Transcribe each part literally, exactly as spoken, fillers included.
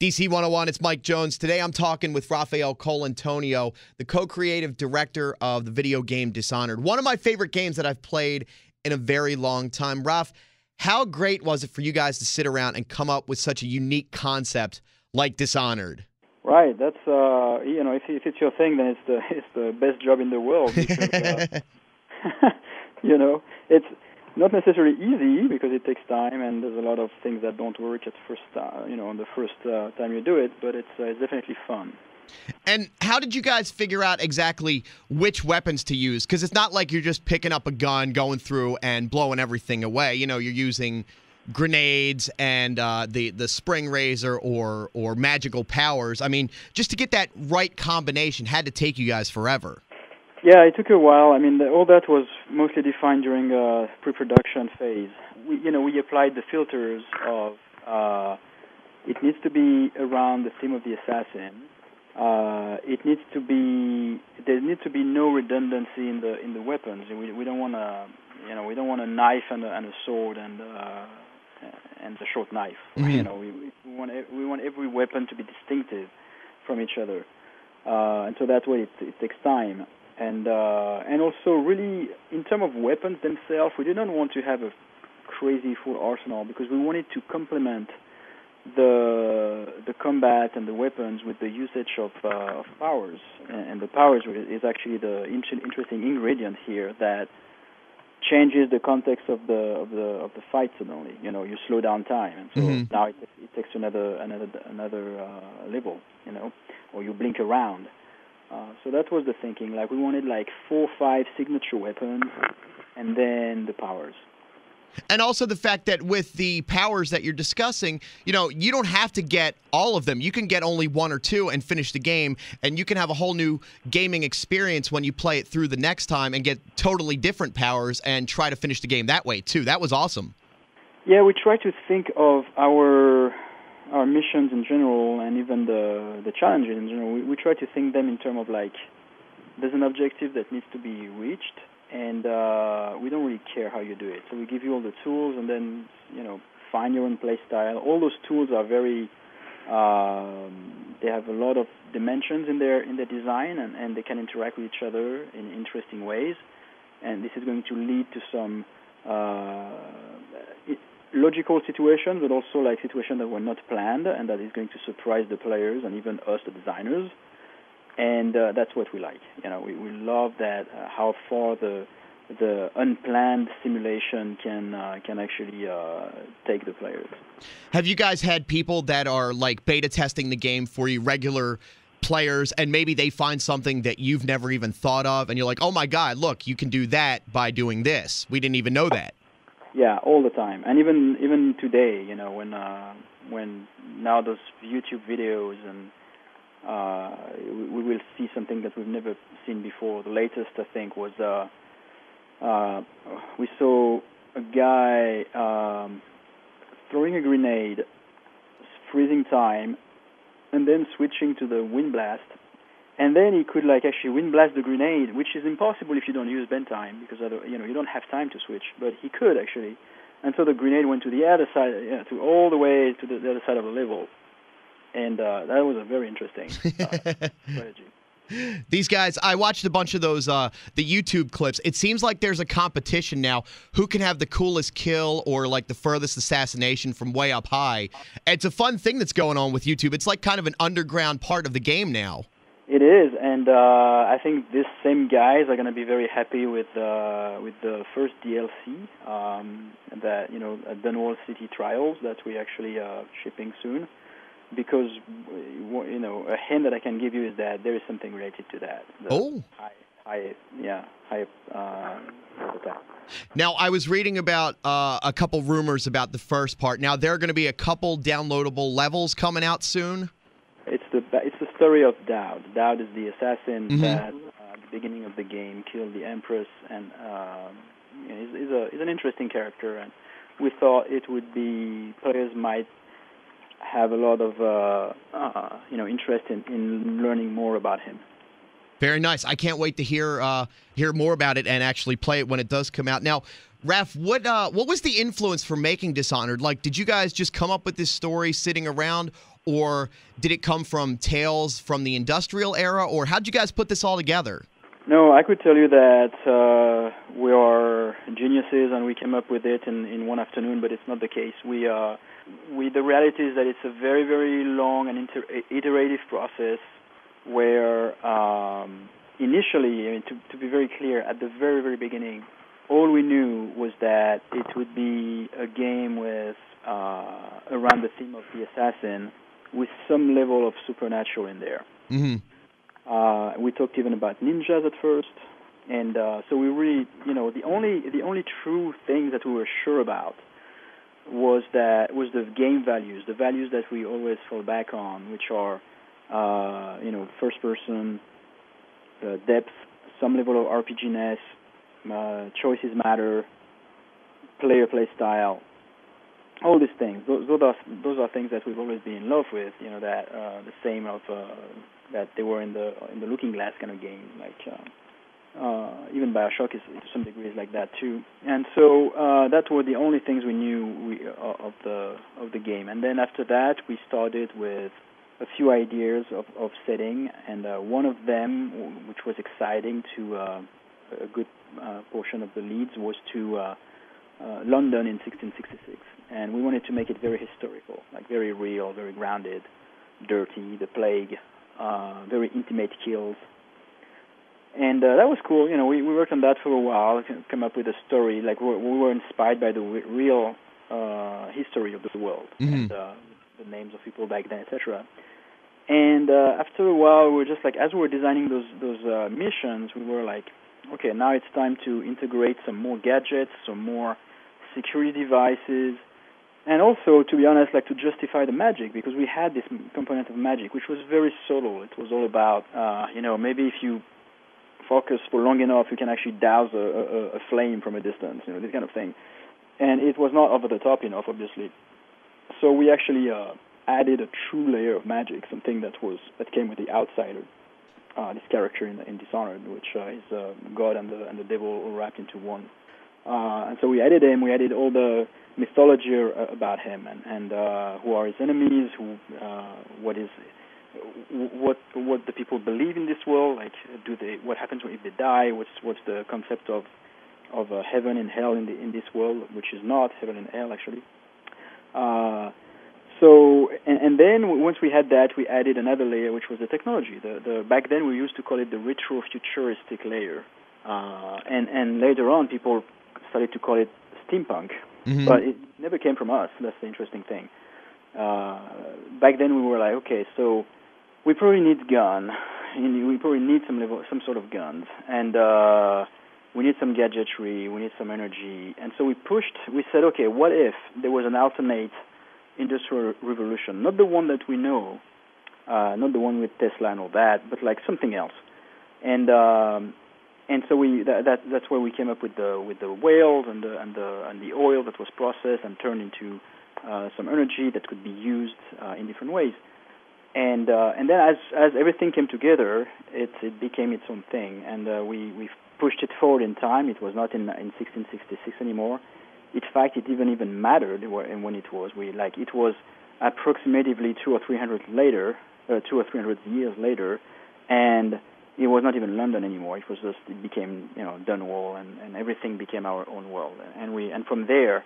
D C one oh one, it's Mike Jones. Today I'm talking with Rafael Colantonio, the co-creative director of the video game Dishonored, one of my favorite games that I've played in a very long time. Raf, how great was it for you guys to sit around and come up with such a unique concept like Dishonored? Right, that's, uh, you know, if, if it's your thing, then it's the, it's the best job in the world. Because, uh, you know, it's not necessarily easy because it takes time and there's a lot of things that don't work at first, uh, you know, on the first uh, time you do it, but it's, uh, it's definitely fun. And how did you guys figure out exactly which weapons to use? Because it's not like you're just picking up a gun, going through and blowing everything away. You know, you're using grenades and uh, the, the spring razor or, or magical powers. I mean, just to get that right combination had to take you guys forever. Yeah, it took a while. I mean, the, all that was mostly defined during uh, pre-production phase. We, you know, we applied the filters of uh, it needs to be around the theme of the assassin. Uh, it needs to be there needs to be no redundancy in the in the weapons. We we don't want to you know we don't want a knife and a, and a sword and uh, and a short knife. Mm-hmm. You know, we, we want we want every weapon to be distinctive from each other, uh, and so that way it, it takes time. And uh, and also, really, in terms of weapons themselves, we didn't want to have a crazy full arsenal because we wanted to complement the the combat and the weapons with the usage of, uh, of powers. And the powers is actually the interesting ingredient here that changes the context of the of the of the fight suddenly. You know, you slow down time, and so mm-hmm. now it, it takes another another another uh, level. You know, or you blink around. Uh, so that was the thinking. Like, we wanted like four or five signature weapons and then the powers. And also the fact that with the powers that you're discussing, you know, you don't have to get all of them. You can get only one or two and finish the game, and you can have a whole new gaming experience when you play it through the next time and get totally different powers and try to finish the game that way, too. That was awesome. Yeah, we try to think of our... our missions in general, and even the the challenges in general, we, we try to think them in terms of, like, there's an objective that needs to be reached, and uh, we don't really care how you do it. So we give you all the tools, and then, you know, find your own play style. All those tools are very, um, they have a lot of dimensions in their in their design, and, and they can interact with each other in interesting ways. And this is going to lead to some... Uh, it, logical situations, but also like situations that were not planned, and that is going to surprise the players and even us, the designers. And uh, that's what we like. You know, we, we love that uh, how far the the unplanned simulation can uh, can actually uh, take the players. Have you guys had people that are like beta testing the game for you, regular players, and maybe they find something that you've never even thought of, and you're like, oh my God, look, you can do that by doing this. We didn't even know that. Yeah, all the time, and even even today, you know, when uh, when now those YouTube videos, and uh, we, we will see something that we've never seen before. The latest, I think, was uh, uh, we saw a guy um, throwing a grenade, freezing time, and then switching to the wind blast, and then he could like actually wind blast the grenade, which is impossible if you don't use bend time, because other, you know, you don't have time to switch. But he could actually, and so the grenade went to the other side, you know, to all the way to the, the other side of the level, and uh, that was a very interesting uh, strategy. These guys, I watched a bunch of those, uh, the YouTube clips. It seems like there's a competition now who can have the coolest kill or like the furthest assassination from way up high. It's a fun thing that's going on with YouTube. It's like kind of an underground part of the game now. It is, and uh, I think these same guys are going to be very happy with uh, with the first D L C um, that, you know, Dunwall City Trials, that we actually uh, shipping soon, because, you know, a hint that I can give you is that there is something related to that. Oh. High, high, yeah, high. Uh, attack. Now, I was reading about uh, a couple rumors about the first part. Now, there are going to be a couple downloadable levels coming out soon. It's the it's the story of Dowd. Dowd is the assassin mm-hmm. that, uh, at the beginning of the game, killed the Empress, and uh, is is a is an interesting character. And we thought it would be players might have a lot of uh, uh, you know interest in in learning more about him. Very nice. I can't wait to hear uh, hear more about it and actually play it when it does come out. Now, Raph, what uh, what was the influence for making Dishonored? Like, did you guys just come up with this story sitting around, or did it come from tales from the industrial era, or how'd you guys put this all together? No, I could tell you that uh, we are geniuses and we came up with it in, in one afternoon, but it's not the case. We, uh, we the reality is that it's a very, very long and inter iterative process where um, initially, I mean, to, to be very clear, at the very, very beginning, all we knew was that it would be a game with uh, around the theme of the assassin with some level of supernatural in there. Mm-hmm. Uh, we talked even about ninjas at first, and uh, so we really, you know, the only the only true thing that we were sure about was that was the game values, the values that we always fall back on, which are, uh, you know, first person, uh, depth, some level of R P G-ness, uh, choices matter, player play style, all these things. Those, those are those are things that we've always been in love with. You know, that uh, the same of. Uh, that they were in the in the Looking Glass kind of game, like uh, uh, even Bioshock is to some degree is like that too. And so uh, that were the only things we knew we, uh, of the of the game. And then after that, we started with a few ideas of, of setting, and uh, one of them, which was exciting to uh, a good uh, portion of the leads, was to uh, uh, London in sixteen sixty-six, and we wanted to make it very historical, like very real, very grounded, dirty, the plague. Uh, very intimate kills, and uh, that was cool. You know, we, we worked on that for a while, come up with a story. Like we, we were inspired by the real uh, history of the world, mm-hmm. and uh, the names of people back then, et cetera. And uh, after a while, we were just like, as we were designing those those uh, missions, we were like, okay, now it's time to integrate some more gadgets, some more security devices. And also, to be honest, like to justify the magic, because we had this component of magic, which was very subtle. It was all about, uh, you know, maybe if you focus for long enough, you can actually douse a, a, a flame from a distance, you know, this kind of thing. And it was not over the top enough, obviously. So we actually uh, added a true layer of magic, something that was that came with the Outsider, uh, this character in, in Dishonored, which uh, is uh, God and the, and the devil all wrapped into one. Uh, and so we added him. We added all the mythology about him, and, and uh, who are his enemies, who, uh, what is, what what the people believe in this world. Like, do they? What happens if they die? What's what's the concept of of uh, heaven and hell in the in this world, which is not heaven and hell actually. Uh, so and, and then once we had that, we added another layer, which was the technology. The, the back then we used to call it the retro futuristic layer, uh, and and later on people started to call it steampunk. Mm-hmm. But it never came from us. That's the interesting thing. Uh, back then, we were like, okay, so we probably need gun. And we probably need some level, some sort of guns, and uh, we need some gadgetry. We need some energy. And so we pushed. We said, okay, what if there was an alternate industrial revolution? Not the one that we know, uh, not the one with Tesla and all that, but like something else. And um, And so we that, that that's where we came up with the with the whales and the and the and the oil that was processed and turned into uh, some energy that could be used uh, in different ways. And uh, and then as as everything came together, it it became its own thing. And uh, we we pushed it forward in time. It was not in in sixteen sixty-six anymore. In fact, it even even mattered when it was. We like it was approximately two or three hundred later, uh, two or three hundred years later, and. It was not even London anymore. It was just it became you know Dunwall, and, and everything became our own world. And we and from there,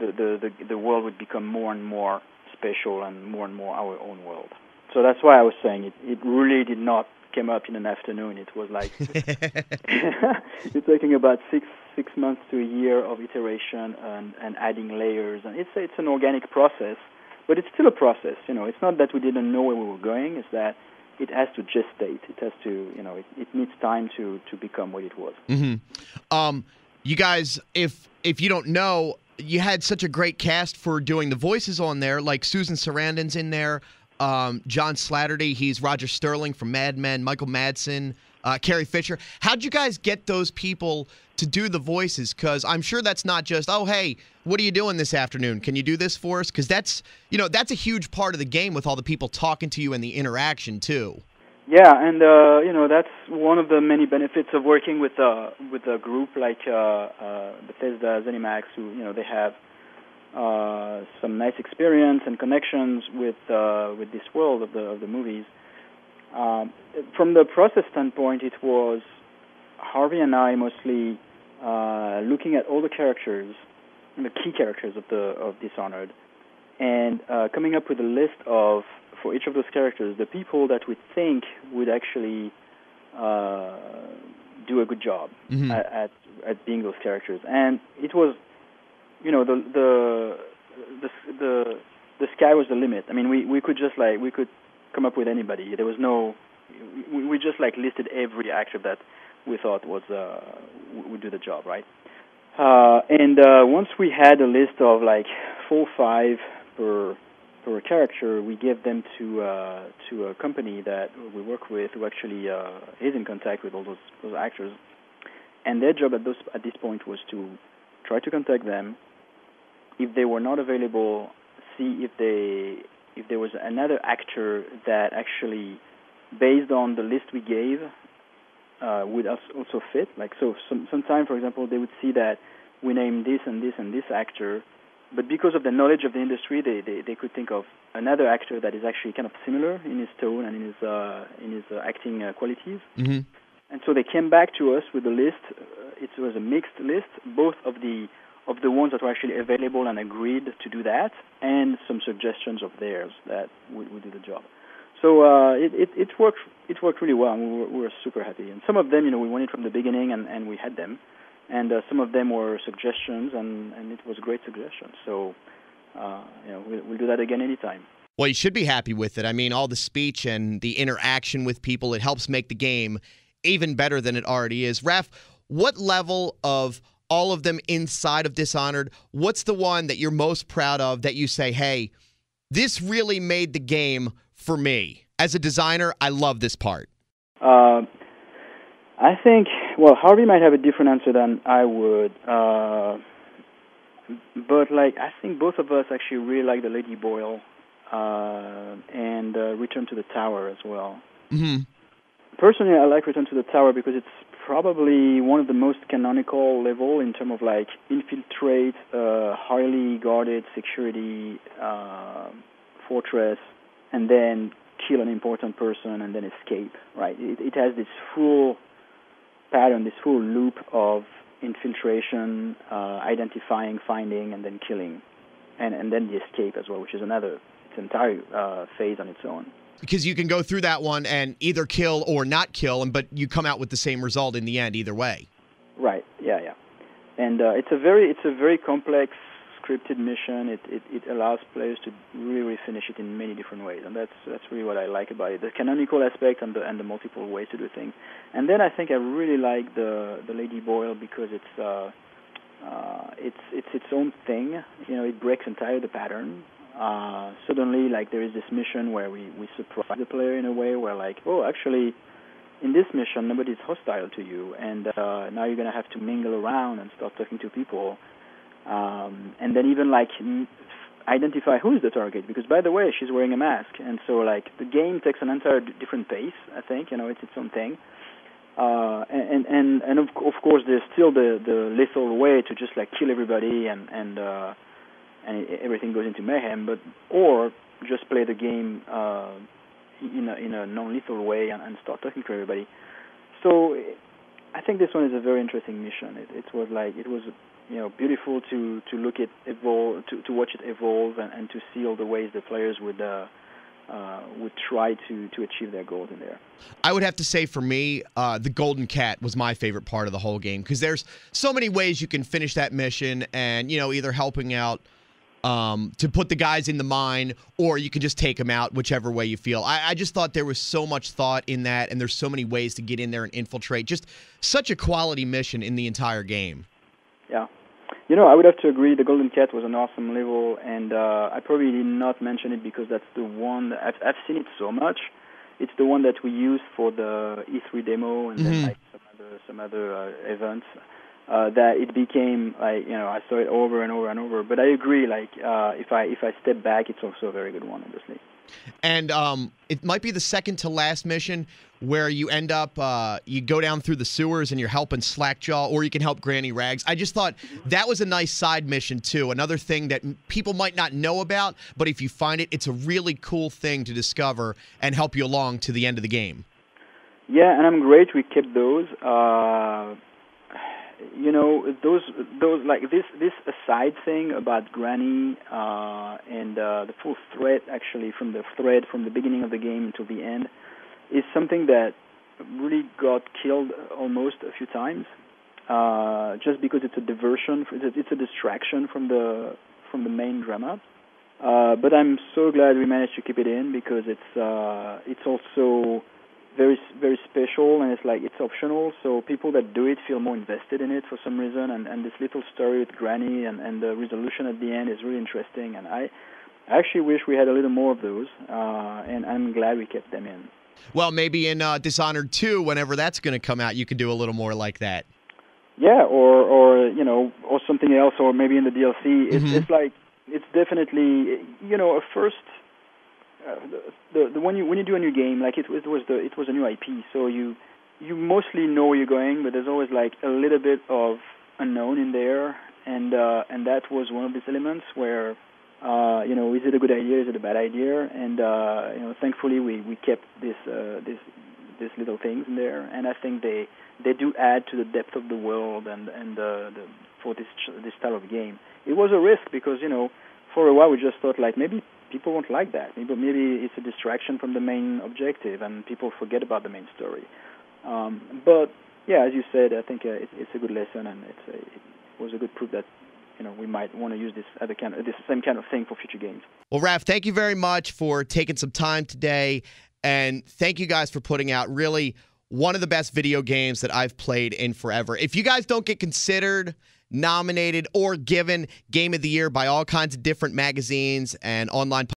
the, the the the world would become more and more special and more and more our own world. So that's why I was saying it. It really did not come up in an afternoon. It was like you're talking about six six months to a year of iteration and and adding layers. And it's it's an organic process, but it's still a process. You know, it's not that we didn't know where we were going. It's that it has to gestate. It has to, you know, it, it needs time to, to become what it was. Mm-hmm. Um, you guys, if if you don't know, you had such a great cast for doing the voices on there. Like Susan Sarandon's in there, um, John Slattery, he's Roger Sterling from Mad Men, Michael Madsen, uh, Carrie Fisher. How'd you guys get those people to do the voices? Because I'm sure that's not just, oh, hey, what are you doing this afternoon? Can you do this for us? Because that's, you know, that's a huge part of the game with all the people talking to you and the interaction, too. Yeah, and uh, you know, that's one of the many benefits of working with a uh, with a group like uh, uh, Bethesda, ZeniMax, who, you know, they have uh, some nice experience and connections with uh, with this world of the of the movies. Um, from the process standpoint, it was Harvey and I mostly uh, looking at all the characters, the key characters of the of Dishonored, and uh, coming up with a list of, for each of those characters, the people that we think would actually uh, do a good job mm-hmm. at, at at being those characters. And it was, you know, the the the the, the sky was the limit. I mean, we, we could just like we could come up with anybody. There was no, we, we just like listed every actor that we thought was uh, would do the job, right? Uh, and uh, once we had a list of like four, five per. For a character, we give them to uh, to a company that we work with, who actually uh, is in contact with all those, those actors, and their job at, those, at this point was to try to contact them. If they were not available, see if they if there was another actor that actually, based on the list we gave, uh, would also fit. Like so, some, sometime, for example, they would see that we named this and this and this actor. But because of the knowledge of the industry, they, they, they could think of another actor that is actually kind of similar in his tone and in his uh, in his uh, acting uh, qualities. Mm-hmm. And so they came back to us with a list. Uh, it was a mixed list, both of the of the ones that were actually available and agreed to do that, and some suggestions of theirs that would, would do the job. So uh, it, it it worked it worked really well. And we were, we were super happy. And some of them, you know, we wanted from the beginning, and, and we had them. And uh, some of them were suggestions, and, and it was great suggestions. So, uh, you know, we'll, we'll do that again anytime. Well, you should be happy with it. I mean, all the speech and the interaction with people, it helps make the game even better than it already is. Raph, what level of all of them inside of Dishonored, what's the one that you're most proud of that you say, hey, this really made the game for me? As a designer, I love this part. Uh, I think... Well, Harvey might have a different answer than I would, uh, but like I think both of us actually really like the Lady Boyle uh, and uh, Return to the Tower as well. Mm-hmm. Personally, I like Return to the Tower because it's probably one of the most canonical level in terms of like infiltrate, uh, highly guarded security uh, fortress, and then kill an important person and then escape. Right? It, it has this full pattern, this full loop of infiltration, uh, identifying, finding, and then killing, and and then the escape as well, which is another its entire uh, phase on its own. Because you can go through that one and either kill or not kill, and but you come out with the same result in the end either way. Right. Yeah. Yeah. And uh, it's a very it's a very complex scripted mission. It, it it allows players to really finish it in many different ways, and that's that's really what I like about it: the canonical aspect and the and the multiple ways to do things. And then I think I really like the the Lady Boyle because it's uh, uh, it's it's its own thing. You know, it breaks entirely the pattern. Uh, suddenly, like there is this mission where we we surprise the player in a way where like, oh, actually, in this mission nobody's hostile to you, and uh, now you're gonna have to mingle around and start talking to people. Um, and then even, like, identify who's the target, because, by the way, she's wearing a mask. And so, like, the game takes an entire d different pace, I think. You know, it's its own thing. Uh, and, and, and of, of course, there's still the, the lethal way to just, like, kill everybody and, and, uh, and everything goes into mayhem, but or just play the game uh, in a, in a non-lethal way and, and start talking to everybody. So I think this one is a very interesting mission. It, it was, like, it was... you know, beautiful to, to look it evolve, to, to watch it evolve, and, and to see all the ways the players would uh, uh, would try to, to achieve their goals in there. I would have to say, for me, uh, the Golden Cat was my favorite part of the whole game because there's so many ways you can finish that mission, and you know, either helping out um, to put the guys in the mine, or you can just take them out, whichever way you feel. I, I just thought there was so much thought in that, and there's so many ways to get in there and infiltrate. Just such a quality mission in the entire game. Yeah. You know, I would have to agree, the Golden Cat was an awesome level, and uh, I probably did not mention it because that's the one, that I've, I've seen it so much, it's the one that we used for the E three demo and mm-hmm. then like some other, some other uh, events, uh, that it became, like, you know, I saw it over and over and over, but I agree, like, uh, if I if I step back, it's also a very good one, obviously. And um, it might be the second to last mission where you end up, uh, you go down through the sewers and you're helping Slackjaw, or you can help Granny Rags. I just thought that was a nice side mission, too. Another thing that people might not know about, but if you find it, it's a really cool thing to discover and help you along to the end of the game. Yeah, and I'm great we kept those. Uh, you know, those, those like this, this aside thing about Granny uh, and uh, the full thread, actually, from the thread from the beginning of the game until the end, is something that really got killed almost a few times, uh, just because it's a diversion, it's a distraction from the from the main drama. Uh, but I'm so glad we managed to keep it in, because it's uh, it's also very very special, and it's like it's optional, so people that do it feel more invested in it for some reason. And, and this little story with Granny and, and the resolution at the end is really interesting, and I actually wish we had a little more of those, uh, and I'm glad we kept them in. Well, maybe in uh, Dishonored two, whenever that's going to come out, you could do a little more like that. Yeah, or, or you know, or something else, or maybe in the D L C. It's, mm-hmm. it's like, it's definitely, you know, a first... Uh, the, the the when you when you do a new game, like it, it was the it was a new I P, so you you mostly know where you're going, but there's always like a little bit of unknown in there, and uh, and that was one of these elements where uh, you know, is it a good idea, is it a bad idea, and uh, you know, thankfully we we kept this uh, this these little things in there, and I think they they do add to the depth of the world and and uh, the, for this this style of game. It was a risk because, you know, for a while we just thought like maybe people won't like that. Maybe, maybe it's a distraction from the main objective, and people forget about the main story. Um, but yeah, as you said, I think uh, it, it's a good lesson, and it's a, it was a good proof that, you know, we might want to use this other kind of, this same kind of thing for future games. Well, Raph, thank you very much for taking some time today, and thank you guys for putting out really one of the best video games that I've played in forever. If you guys don't get considered nominated or given Game of the Year by all kinds of different magazines and online podcasts,